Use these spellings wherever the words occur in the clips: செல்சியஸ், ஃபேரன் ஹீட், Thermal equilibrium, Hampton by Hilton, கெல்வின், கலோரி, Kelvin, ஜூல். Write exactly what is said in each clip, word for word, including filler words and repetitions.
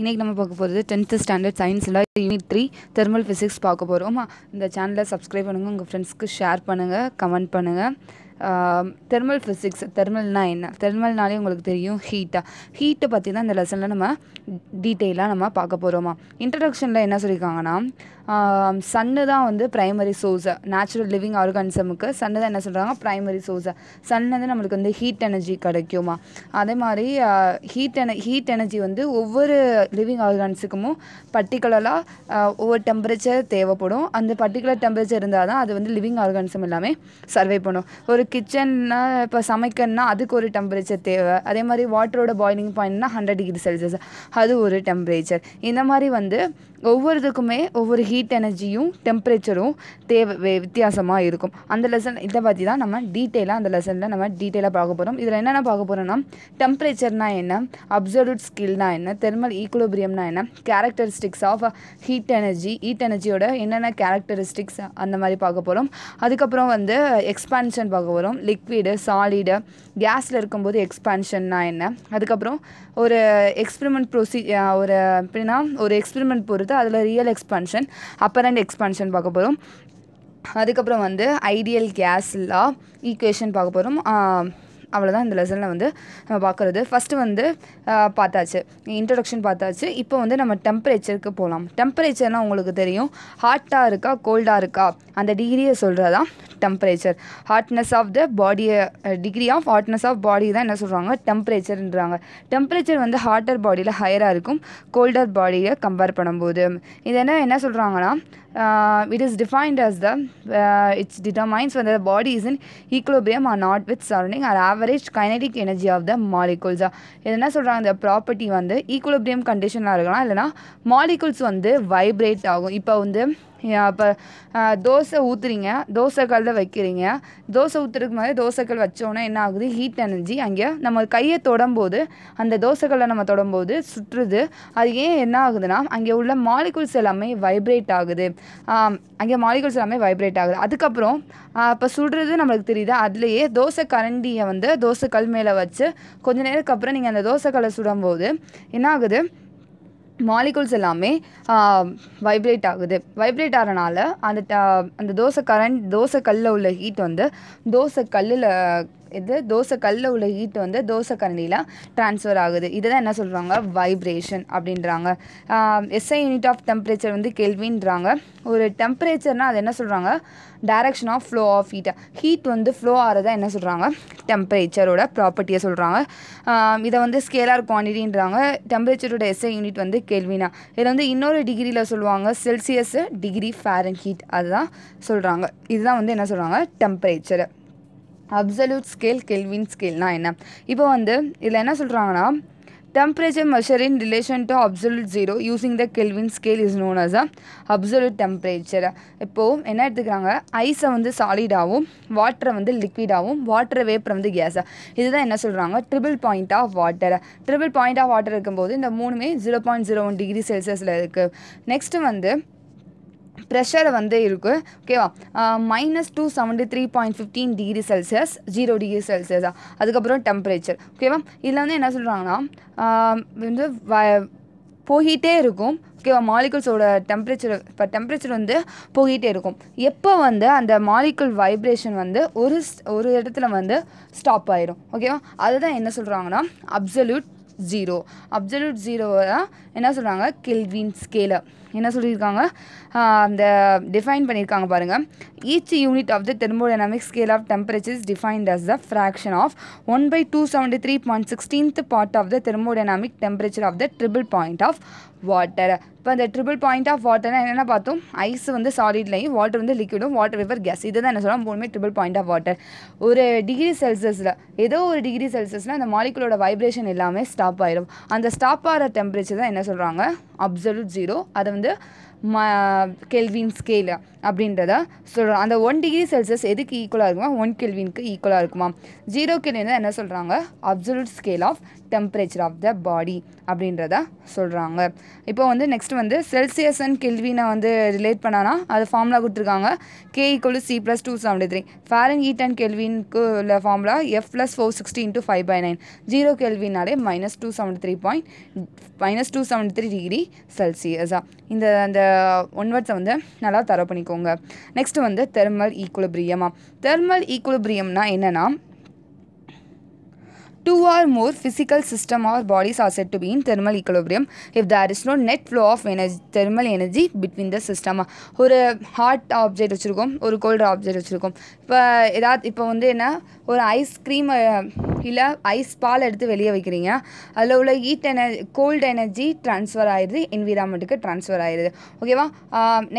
இன்னைக்கு நம்ம பார்க்க போறது tenth ஸ்டாண்டர்ட் சயின்ஸ்ல யூனிட் three தெர்மல் ஃபிசிக்ஸ் பார்க்க போறோம். இந்த சேனலை சப்ஸ்கிரைப் பண்ணுங்க, உங்க ஃப்ரெண்ட்ஸ்க்கு ஷேர் பண்ணுங்க, கமெண்ட் பண்ணுங்க. தெர்மல் ஃபிசிக்ஸ், தெர்மல்னா என்ன? தெர்மல்னாலே உங்களுக்கு தெரியும் ஹீட்டா. ஹீட்டை பற்றி தான் இந்த லெசனில் நம்ம டீட்டெயிலாக நம்ம பார்க்க போகிறோமா. இன்ட்ரடக்ஷனில் என்ன சொல்லியிருக்காங்கன்னா, சன்னு தான் வந்து ப்ரைமரி சோர்ஸு, நேச்சுரல் லிவிங் ஆர்கானிசமுக்கு சன்னு தான் என்ன சொல்கிறாங்க ப்ரைமரி சோர்ஸு. சன் வந்து நம்மளுக்கு வந்து ஹீட் எனர்ஜி கிடைக்குமா. அதே மாதிரி ஹீட் என ஹீட் எனர்ஜி வந்து ஒவ்வொரு லிவிங் ஆர்கானிஸுக்கும் பர்டிகுலராக ஒவ்வொரு டெம்பரேச்சர் தேவைப்படும். அந்த பர்டிகுலர் டெம்பரேச்சர் இருந்தால் தான் அது வந்து லிவிங் ஆர்கானிசம் எல்லாமே சர்வை பண்ணும். ஒரு கிச்சன்னா இப்போ சமைக்கணுன்னா அதுக்கு ஒரு டெம்பரேச்சர் தேவை. அதே மாதிரி வாட்டரோட பாயிலிங் பாயிண்ட்னா ஹண்ட்ரட் டிகிரி செல்சியஸ், அது ஒரு டெம்பரேச்சர். இந்த மாதிரி வந்து ஒவ்வொருத்துக்குமே ஒவ்வொரு ஹீட் எனர்ஜியும் டெம்பரேச்சரும் தேவை வித்தியாசமாக இருக்கும். அந்த லெசன் இதை பற்றி தான் நம்ம டீட்டெயிலாக அந்த லெசனில் நம்ம டீட்டெயிலாக பார்க்க போகிறோம். இதில் என்னென்ன பார்க்க போகிறோன்னா, டெம்பரேச்சர்னா என்ன, அப்சல்யூட் ஸ்கில்னா என்ன, தெர்மல் ஈக்குலிபிரியம்னா என்ன, characteristics of heat energy, heat எனர்ஜியோட என்னென்ன கேரக்டரிஸ்டிக்ஸ் அந்த மாதிரி பார்க்க போகிறோம். அதுக்கப்புறம் வந்து எக்ஸ்பான்ஷன் பார்க்க போகிறோம். லிக்விடு, சாலிடு, கேஸில் இருக்கும்போது எக்ஸ்பான்ஷன்னா என்ன. அதுக்கப்புறம் ஒரு எக்ஸ்பெரிமெண்ட் ப்ரொசீ ஒரு எப்படின்னா ஒரு எக்ஸ்பெரிமெண்ட் பொறுத்து அதில் ரியல் எக்ஸ்பான்ஷன், அப்பரண்ட் எக்ஸ்பான்ஷன் பார்க்க போகிறோம். அதுக்கப்புறம் வந்து ஐடியல் கேஸ்லா ஈக்குவேஷன் பார்க்க போகிறோம். அவ்வளோதான் இந்த லெசனில் வந்து நம்ம பார்க்குறது. ஃபஸ்ட்டு வந்து பார்த்தாச்சு, இன்ட்ரடக்ஷன் பார்த்தாச்சு. இப்போ வந்து நம்ம டெம்பரேச்சருக்கு போகலாம். டெம்பரேச்சர்னால் உங்களுக்கு தெரியும், ஹாட்டாக இருக்கா கோல்டாக இருக்கா அந்த டிகிரியை சொல்கிறதா டெம்பரேச்சர். ஹாட்னஸ் ஆஃப் த பாடியை, degree of hotness of body தான் என்ன சொல்கிறாங்க டெம்பரேச்சர்ன்றாங்க. டெம்பரேச்சர் வந்து ஹாட்டர் பாடியில் ஹையராக இருக்கும் கோல்டர் பாடியை கம்பேர் பண்ணும்போது. இது என்ன என்ன சொல்கிறாங்கன்னா, Uh, it is defined as the, uh, it determines whether the body is in equilibrium or not with surrounding or average kinetic energy of the molecules. இது என்ன சொல்கிறாங்க, இந்த ப்ராப்பர்ட்டி வந்து ஈக்குலிபிரியம் கண்டிஷனாக இருக்கலாம், இல்லைனா மாலிகுல்ஸ் வந்து வைப்ரேட் ஆகும். இப்போ வந்து இப்போ தோசை ஊற்றுறீங்க, தோசைக்கல்லில் வைக்கிறீங்க, தோசை ஊற்றுறதுக்கு மாதிரி தோசைக்கல் வச்சோன்னா என்ன ஆகுது, ஹீட் எனர்ஜி அங்கே நம்ம கையை தொடும்போது அந்த தோசைக்கல்லை நம்ம தொடும்போது சுற்றுது. அது ஏன் என்ன ஆகுதுன்னா, அங்கே உள்ள மாலிகுல்ஸ் எல்லாமே வைப்ரேட் ஆகுது, அங்கே மாலிகுல்ஸ் எல்லாமே வைப்ரேட் ஆகுது. அதுக்கப்புறம் இப்போ சுடுறது நம்மளுக்கு தெரியுது, அதுலேயே தோசை கரண்டியை வந்து தோசைக்கல் மேலே வச்சு கொஞ்ச நேரத்துக்கு அப்புறம் நீங்கள் அந்த தோசைக்கல்லை சுடும்போது என்ன ஆகுது, மாலிகுல்ஸ் எல்லாமே வைப்ரேட் ஆகுது. வைப்ரேட் ஆகிறனால அந்த அந்த தோசை கரண்ட் தோசை கல்லில் உள்ள ஹீட் வந்து தோசை கல்லில் இது தோசை கல்லில் உள்ள ஹீட் வந்து தோசை கரண்டியில் ட்ரான்ஸ்ஃபர் ஆகுது. இதை தான் என்ன சொல்கிறாங்க வைப்ரேஷன் அப்படின்றாங்க. எஸ்ஐ யூனிட் ஆஃப் டெம்பரேச்சர் வந்து கெல்வின்றாங்க. ஒரு டெம்பரேச்சர்னால் அது என்ன சொல்கிறாங்க, டைரக்ஷன் ஆஃப் ஃப்ளோ ஆஃப் ஹீட்டை, ஹீட் வந்து ஃப்ளோ ஆகிறதா என்ன சொல்கிறாங்க டெம்பரேச்சரோட ப்ராப்பர்ட்டியை சொல்கிறாங்க. இதை வந்து ஸ்கேலார் குவான்டிட்டின்றாங்க. டெம்பரேச்சரோட எஸ்ஐ யூனிட் வந்து கெல்வினா. இதில் வந்து இன்னொரு டிகிரியில் சொல்லுவாங்க செல்சியஸு, டிகிரி ஃபேரன் ஹீட், அதுதான் சொல்கிறாங்க. இதுதான் வந்து என்ன சொல்கிறாங்க டெம்பரேச்சரு. அப்சல்யூட் ஸ்கேல், கெல்வின் ஸ்கேல்னா என்ன? இப்போ வந்து இதில் என்ன சொல்கிறாங்கன்னா, temperature measured in relation to absolute zero using the Kelvin scale is known as a absolute temperature. இப்போது என்ன எடுத்துக்கிறாங்க, ஐஸை வந்து சாலிடாகவும் வாட்டரை வந்து லிக்விடாகவும் வாட்டரை வேப்பரை வந்து கேஸாக, இதுதான் என்ன சொல்கிறாங்க triple point of water. Triple point of water இருக்கும்போது இந்த மூணுமே zero point zero one degree செல்சியஸில் இருக்குது. நெக்ஸ்ட்டு வந்து ப்ரெஷரை வந்து இருக்குது, ஓகேவா, minus two seventy three point fifteen degree செல்சியஸ், zero degree செல்சியஸா. அதுக்கப்புறம் டெம்பரேச்சர், ஓகேவா. இதில் வந்து என்ன சொல்கிறாங்கன்னா வந்து வ போகிட்டே இருக்கும், ஓகேவா, மாலிகுல்ஸோட டெம்பரேச்சர். இப்போ டெம்பரேச்சர் வந்து போயிட்டே இருக்கும். எப்போ வந்து அந்த மாலிகுல் வைப்ரேஷன் வந்து ஒரு ஒரு இடத்துல வந்து ஸ்டாப் ஆயிடும், ஓகேவா. அதுதான் என்ன சொல்கிறாங்கன்னா அப்சல்யூட் ஜீரோ. அப்சல்யூட் ஜீரோவை தான் என்ன சொல்கிறாங்க கெல்வின் ஸ்கேலை. என்ன சொல்லியிருக்காங்க அந்த டிஃபைன் பண்ணியிருக்காங்க பாருங்கள். Each unit of the thermodynamic scale of temperature is defined as the fraction of one by two seventy three point sixteenth part of the thermodynamic temperature of the triple point of water. இப்போ அந்த triple point of வாட்டர்னா என்னென்ன பார்த்தோம், ice வந்து சாலிட்லையும் water வந்து லிக்விடும் water vapour case, இதை தான் என்ன சொல்லலாம் மூணுமே ட்ரிபிள் பாயிண்ட் ஆஃப் வாட்டர். ஒரு டிகிரி செல்சியஸில் ஏதோ ஒரு டிகிரி செல்சியஸில் அந்த மாலிகுலோட வைப்ரேஷன் எல்லாமே ஸ்டாப் ஆகிடும். அந்த ஸ்டாப் ஆகிற டெம்பரேச்சர் தான் என்ன சொல்கிறாங்க அப்சல்யூட் ஜீரோ. அதை வந்து Kelvin scale அப்படின்றதா சொல்கிறோம். அந்த ஒன் டிகிரி செல்சியஸ் எதுக்கு ஈக்குவலாக இருக்குமா, ஒன் கெல்வினுக்கு ஈக்குவலாக இருக்குமா. ஜீரோ கெல்வின் தான் என்ன சொல்கிறாங்க, absolute scale of temperature of the body அப்படின்றதா சொல்கிறாங்க. இப்போ வந்து நெக்ஸ்ட் வந்து செல்சியஸ் அண்ட் கெல்வினை வந்து ரிலேட் பண்ணானா அது ஃபார்முலா கொடுத்துருக்காங்க. K equal C plus two seventy three ஃபேரன் ஹீட் and கெல்வினுக்கு உள்ள formula F plus four sixty into five by nine. Zero கெல்வினாலே minus two seventy three point minus two seventy three degree செல்சியஸா. இந்த அந்த ஒன்வர்ட்ஸை வந்து நல்லா தர பண்ணிக்கோங்க. நெக்ஸ்ட் வந்து தெர்மல் ஈக்குலிபிரியமா. தெர்மல் ஈக்குலிபிரியம்னா என்னன்னா, two or more physical system or bodies are said to be in thermal equilibrium if there is no net flow of energy thermal energy between the system. ஒரு ஹாட் ஆப்ஜெக்ட் வச்சுருக்கோம், ஒரு gold object வச்சுருக்கோம். இப்போ ஏதாவது இப்போ வந்து என்ன, ஒரு ஐஸ்கிரீம் இல்லை ஐஸ் பால் எடுத்து வெளியே வைக்கிறீங்க, அதில் உள்ள heat energy cold energy transfer ஆயிடுது என்விரான்மெண்ட்டுக்கு ட்ரான்ஸ்ஃபர் ஆயிடுது. ஓகேவா.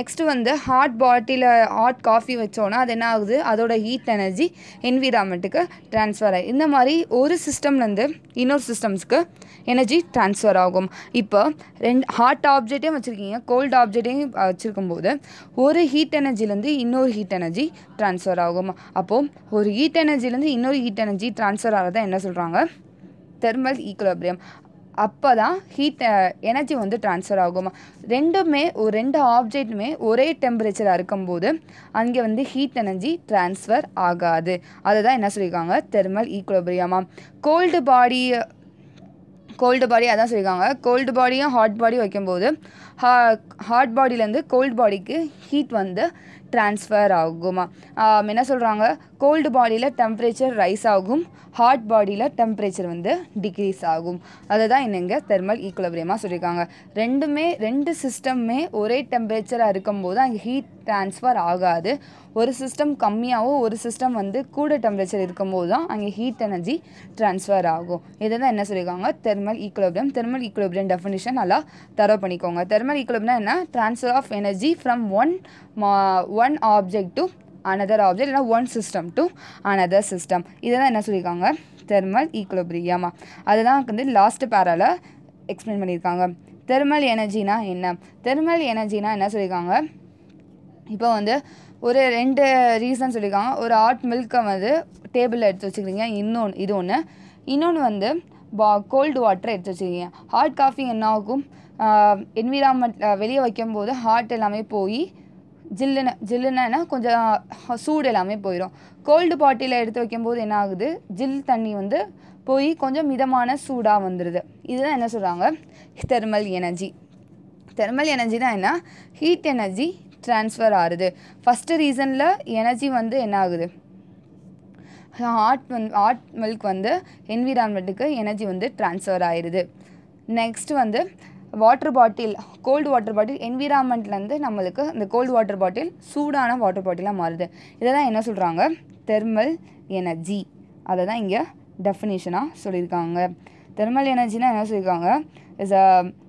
நெக்ஸ்ட்டு வந்து ஹாட் பாட்டியில் ஹாட் காஃபி வச்சோன்னா அது என்ன ஆகுது, அதோட ஹீட் எனர்ஜி என்விரான்மெண்ட்டுக்கு ட்ரான்ஸ்ஃபர் ஆகிடுது. இந்த மாதிரி ஒரு சிஸ்டம்லேருந்து இன்னொரு சிஸ்டம்ஸ்க்கு எனர்ஜி ட்ரான்ஸ்ஃபர் ஆகும். இப்போ ரெண்டு ஹாட் ஆப்ஜெக்டையும் வச்சுருக்கீங்க, கோல்டு ஆப்ஜெக்டையும் வச்சுருக்கும் போது ஒரு ஹீட் எனர்ஜிலேருந்து இன்னொரு ஹீட் எனர்ஜி ட்ரான்ஸ்ஃபர் ஆகும். அப்போது ஒரு ஹீட் எனர்ஜிலேருந்து இன்னொரு ஹீட் எனர்ஜி ட்ரான்ஸ்ஃபர் ஆகிறது என்ன சொல்கிறாங்க, தெர்மல் ஈக்குலிபிரியம். அப்போ தான் ஹீட் எனர்ஜி வந்து ட்ரான்ஸ்ஃபர் ஆகும். ரெண்டுமே ஒரு ரெண்டு ஆப்ஜெக்ட்டுமே ஒரே டெம்பரேச்சராக இருக்கும்போது அங்கே வந்து ஹீட் எனர்ஜி ட்ரான்ஸ்ஃபர் ஆகாது. அதுதான் என்ன சொல்லியிருக்காங்க, தெர்மல் ஈக்குலிபிரியமா. கோல்டு பாடி கோல்டு பாடி அதான் சொல்லியிருக்காங்க. கோல்டு பாடியும் ஹாட் பாடியும் வைக்கும்போது ஹா ஹாட் பாடியிலேருந்து கோல்டு பாடிக்கு ஹீட் வந்து ட்ரான்ஸ்ஃபர் ஆகுமா. என்ன சொல்கிறாங்க, கோல்டு பாடியில் டெம்பரேச்சர் ரைஸ் ஆகும், ஹாட் பாடியில் டெம்பரேச்சர் வந்து டிக்ரீஸ் ஆகும். அதை தான் என்னங்க தெர்மல் ஈக்குலிபிரியமாக சொல்லியிருக்காங்க. ரெண்டுமே ரெண்டு சிஸ்டம்மே ஒரே டெம்பரேச்சராக இருக்கும்போது அங்கே ஹீட் ட்ரான்ஸ்ஃபர் ஆகாது. ஒரு சிஸ்டம் கம்மியாகவும் ஒரு சிஸ்டம் வந்து கூட டெம்பரேச்சர் இருக்கும்போது தான் அங்கே ஹீட் எனர்ஜி ட்ரான்ஸ்ஃபர் ஆகும். இதை தான் என்ன சொல்லியிருக்காங்க, thermal equilibrium. Thermal equilibrium definition நல்லா தர பண்ணிக்கோங்க. தெர்மல் ஈக்குலிபிரியம்னா என்ன, transfer of energy from one one object to another object இல்லைனா one system to another system. இதை தான் என்ன சொல்லியிருக்காங்க, தெர்மல் ஈக்குலிபிரியமா. அதுதான் வந்து லாஸ்ட் பேரால எக்ஸ்பிளைன் பண்ணியிருக்காங்க. தெர்மல் எனர்ஜினா என்ன, தெர்மல் எனர்ஜினா என்ன சொல்லியிருக்காங்க, இப்போ வந்து ஒரு ரெண்டு ரீசன் சொல்லியிருக்காங்க. ஒரு ஹாட் மில்கை வந்து டேபிளில் எடுத்து வச்சுக்கிறீங்க, இன்னொன்று இது ஒன்று இன்னொன்று வந்து பா கோல்டு வாட்டரை எடுத்து வச்சுக்கிறீங்க. ஹாட் காஃபி என்ன ஆகும், என்விரான்மெண்ட் வெளியே வைக்கும்போது ஹாட் எல்லாமே போய் ஜில்லுன்னு ஜில்லுன்னா கொஞ்சம் சூடு எல்லாமே போயிடும். கோல்டு பாட்டியில் எடுத்து வைக்கும்போது என்ன ஆகுது, ஜில் தண்ணி வந்து போய் கொஞ்சம் மிதமான சூடாக வந்துடுது. இதுதான் என்ன சொல்கிறாங்க, தெர்மல் எனர்ஜி. தெர்மல் எனர்ஜி தான் என்ன, ஹீட் எனர்ஜி ட்ரான்ஸ்ஃபர் ஆகுது. ஃபஸ்ட்டு ரீசனில் எனர்ஜி வந்து என்ன ஆகுது, ஹாட் வந்து ஹாட் மில்க் வந்து என்விரான்மெண்ட்டுக்கு எனர்ஜி வந்து ட்ரான்ஸ்ஃபர் ஆயிடுது. நெக்ஸ்ட்டு வந்து water bottle cold water bottle என்விரான்மெண்ட்லேருந்து நம்மளுக்கு இந்த கோல்டு வாட்டர் பாட்டில் சூடான வாட்டர் பாட்டிலாக மாறுது. இதை தான் என்ன சொல்கிறாங்க, தெர்மல் எனர்ஜி. அதை தான் இங்கே டெஃபினேஷனாக சொல்லியிருக்காங்க. தெர்மல் எனர்ஜினா என்ன சொல்லியிருக்காங்க, is a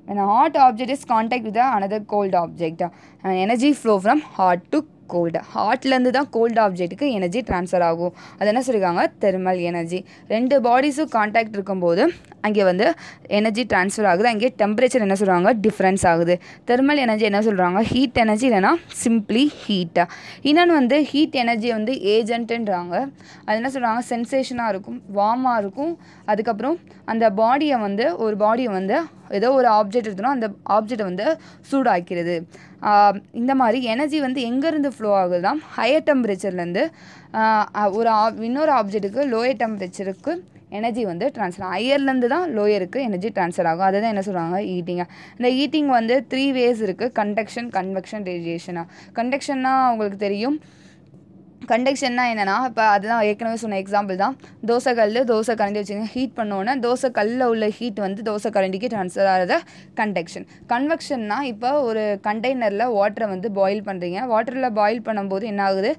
when a hot object is contact with another cold object and energy flow from hot to cold. ஹாட்லேருந்து தான் கோல்டு ஆப்ஜெக்ட்டுக்கு எனர்ஜி ட்ரான்ஸ்ஃபர் ஆகும். அது என்ன சொல்லியிருக்காங்க, தெர்மல் எனர்ஜி. ரெண்டு பாடிஸும் கான்டாக்ட் இருக்கும்போது அங்கே வந்து எனர்ஜி ட்ரான்ஸ்ஃபர் ஆகுது, அங்கே டெம்பரேச்சர் என்ன சொல்கிறாங்க டிஃப்ரென்ஸ் ஆகுது. தெர்மல் எனர்ஜி என்ன சொல்கிறாங்க, ஹீட் எனர்ஜி இல்லைனா சிம்பிளி ஹீட்டாக. இன்னொன்று வந்து ஹீட் எனர்ஜி வந்து ஏஜென்ட்டுன்றாங்க. அது என்ன சொல்கிறாங்க, சென்சேஷனாக இருக்கும், வார்மாக இருக்கும். அதுக்கப்புறம் அந்த பாடியை வந்து ஒரு பாடியை வந்து ஏதோ ஒரு ஆப்ஜெக்ட் எடுத்தோன்னா அந்த ஆப்ஜெக்டை வந்து சூடாக்கிறது. இந்த மாதிரி எனர்ஜி வந்து எங்கேருந்து ஃப்ளோ ஆகுதுன்னா ஹையர் டெம்பரேச்சர்லேருந்து ஒரு இன்னொரு ஆப்ஜெக்ட்டுக்கு லோயர் டெம்பரேச்சருக்கு எனர்ஜி வந்து ட்ரான்ஸ்ஃபர். ஹையர்லேருந்து தான் லோயருக்கு எனர்ஜி ட்ரான்ஸ்ஃபர் ஆகும். அதை தான் என்ன சொல்கிறாங்க, ஹீட்டிங். இந்த ஹீட்டிங் வந்து த்ரீ வேஸ் இருக்குது, கண்டக்ஷன் கன்வெக்ஷன் ரேடியேஷனாக. கண்டக்ஷன்னா உங்களுக்கு தெரியும், கண்டக்ஷன்னா என்னென்னா இப்போ அதுதான் ஏற்கனவே சொன்ன எக்ஸாம்பிள் தான். தோசை கல் தோசை கரண்டி வச்சுக்கோங்க, ஹீட் பண்ணோன்னா தோசை கல்லில் உள்ள ஹீட் வந்து தோசை கரண்டிக்கு ட்ரான்ஸ்ஃபர் ஆகிறத கண்டக்ஷன். கன்வெக்ஷன்னா இப்போ ஒரு கண்டெய்னரில் வாட்டரை வந்து பாயில் பண்ணுறீங்க, வாட்டரில் பாயில் பண்ணும்போது என்ன ஆகுது,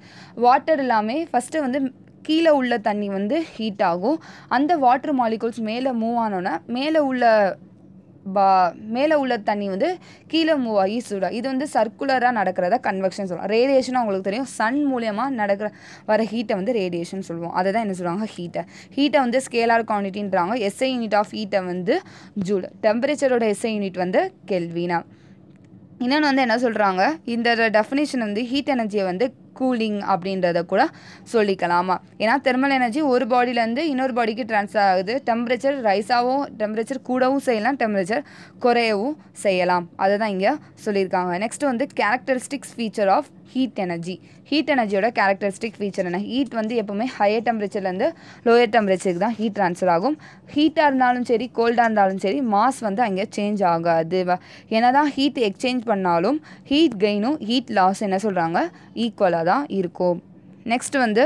வாட்டர் எல்லாமே ஃபஸ்ட்டு வந்து கீழே உள்ள தண்ணி வந்து ஹீட் ஆகும். அந்த வாட்டர் மாலிகூல்ஸ் மேலே மூவ் ஆனோன்னா மேலே உள்ள பா மேலே உள்ள தண்ணி வந்து கீழே மூவ் ஆகி சூடாக. இது வந்து சர்க்குலராக நடக்கிறத கன்வெக்ஷன் சொல்லுவோம். ரேடியேஷனாக உங்களுக்கு தெரியும், சன் மூலியமாக நடக்கிற வர ஹீட்டை வந்து ரேடியேஷன் சொல்லுவோம். அதை தான் என்ன சொல்லுவாங்க, ஹீட்டை. ஹீட்டை வந்து ஸ்கேலார் குவான்டிட்டின்றாங்க. எஸ்ஐ யூனிட் ஆஃப் ஹீட்டை வந்து ஜூல், டெம்பரேச்சரோட எஸ்ஐ யூனிட் வந்து கெல்வினா. இன்னொன்று வந்து என்ன சொல்கிறாங்க, இந்த டெஃபினேஷன் வந்து ஹீட் எனர்ஜியை வந்து கூலிங் அப்படின்றத கூட சொல்லிக்கலாமா. ஏன்னா தெர்மல் எனர்ஜி ஒரு பாடியிலேருந்து இன்னொரு பாடிக்கு ட்ரான்ஸ்ஃபர் ஆகுது. டெம்பரேச்சர் ரைஸாகவும் டெம்பரேச்சர் கூடவும் செய்யலாம், டெம்பரேச்சர் குறையவும் செய்யலாம். அதை தான் இங்கே சொல்லியிருக்காங்க. நெக்ஸ்ட்டு வந்து characteristics feature of heat energy. Heat எனர்ஜியோட கேரக்டரிஸ்டிக் ஃபீச்சர் என்ன? ஹீட் வந்து எப்போவுமே ஹையர் டெம்பரேச்சர்லேருந்து லோயர் டெம்பரேச்சருக்கு தான் ஹீட் ட்ரான்ஸ்ஃபர் ஆகும். ஹீட்டாக இருந்தாலும் சரி கோல்டாக இருந்தாலும் சரி மாஸ் வந்து அங்கே சேஞ்ச் ஆகாது. ஏன்னா தான் ஹீட் எக்ஸ்சேஞ்ச் பண்ணாலும் ஹீட் கெயினும் ஹீட் லாஸ் என்ன சொல்கிறாங்க ஈக்குவலாக தான் இருக்கும். நெக்ஸ்ட் வந்து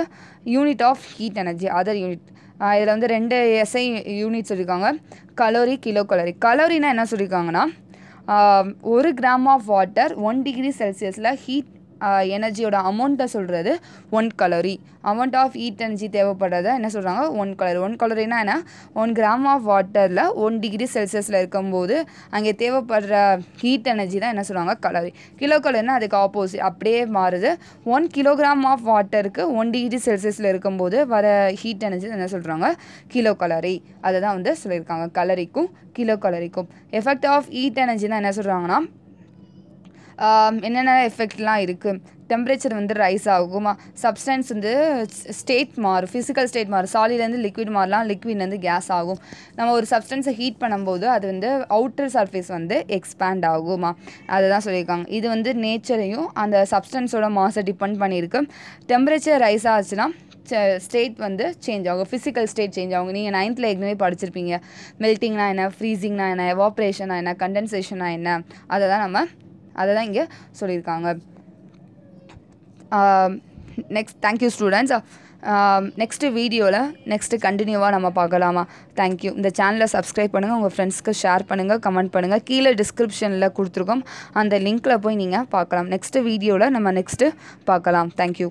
unit of heat energy, other unit. இதில் வந்து ரெண்டு எஸ்ஐ யூனிட் சொல்லியிருக்காங்க, கலோரி கிலோ கலோரி. கலோரினா என்ன சொல்லியிருக்காங்கன்னா, ஒரு gram of water one degree செல்சியஸில் ஹீட் எனர்ஜியோட அமௌண்ட்டை சொல்கிறது one கலோரி. Amount of heat energy தேவைப்படுறத என்ன சொல்கிறாங்க ஒன் கலோரி. ஒன் கலோரினா என்ன, ஒன் கிராம் ஆஃப் வாட்டரில் ஒன் டிகிரி செல்சியஸில் இருக்கும்போது அங்கே தேவைப்படுற ஹீட் எனர்ஜி தான் என்ன சொல்கிறாங்க கலோரி. கிலோ கலோரினா அதுக்கு ஆப்போசிட் அப்படியே மாறுது. ஒன் கிலோகிராம் ஆஃப் வாட்டருக்கு ஒன் டிகிரி செல்சியஸில் இருக்கும்போது வர ஹீட் எனர்ஜி என்ன சொல்கிறாங்க கிலோ கலோரி. அதை தான் வந்து சொல்லியிருக்காங்க கலோரிக்கும் கிலோ கலோரிக்கும். எஃபெக்ட் ஆஃப் ஹீட் எனர்ஜி தான் என்ன சொல்கிறாங்கன்னா என்னென்ன எஃபெக்ட்லாம் இருக்குது. டெம்பரேச்சர் வந்து ரைஸ் ஆகுமா, சப்ஸ்டன்ஸ் வந்து ஸ்டேட் மாறும், ஃபிசிக்கல் ஸ்டேட் மாறும். சாலிட்லேருந்து லிக்விட் மாறலாம், லிக்விட்லேருந்து கேஸ் ஆகும். நம்ம ஒரு சப்ஸ்டன்ஸை ஹீட் பண்ணும்போது அது வந்து அவுட்டர் சர்ஃபேஸ் வந்து எக்ஸ்பேண்ட் ஆகுமா, அதை தான் சொல்லியிருக்காங்க. இது வந்து நேச்சரையும் அந்த சப்ஸ்டன்ஸோட மாசை டிபெண்ட் பண்ணியிருக்கு. டெம்பரேச்சர் ரைஸ் ஆச்சுன்னா ஸ்டேட் வந்து சேஞ்ச் ஆகும், ஃபிசிக்கல் ஸ்டேட் சேஞ்ச் ஆகும். நீங்கள் நைன்த்தில் ஏற்கனவே படிச்சிருப்பீங்க மெல்ட்டிங்னா என்ன, ஃப்ரீசிங்னா என்ன, எவாப்ரேஷனா என்ன, கண்டென்சேஷனா என்ன, அதை தான் நம்ம அதை தான் இங்கே சொல்லியிருக்காங்க. Next thank you students. நெக்ஸ்ட்டு வீடியோவில் நெக்ஸ்ட்டு கண்டினியூவாக நம்ம பார்க்கலாமா. தேங்க்யூ. இந்த சேனலை சப்ஸ்கிரைப் பண்ணுங்கள், உங்கள் ஃப்ரெண்ட்ஸ்க்கு ஷேர் பண்ணுங்கள், கமெண்ட் பண்ணுங்கள். கீழே டிஸ்கிரிப்ஷனில் கொடுத்துருக்கோம், அந்த லிங்க்கில் போய் நீங்கள் பார்க்கலாம். நெக்ஸ்ட்டு வீடியோவில் நம்ம நெக்ஸ்ட்டு பார்க்கலாம். தேங்க்யூ.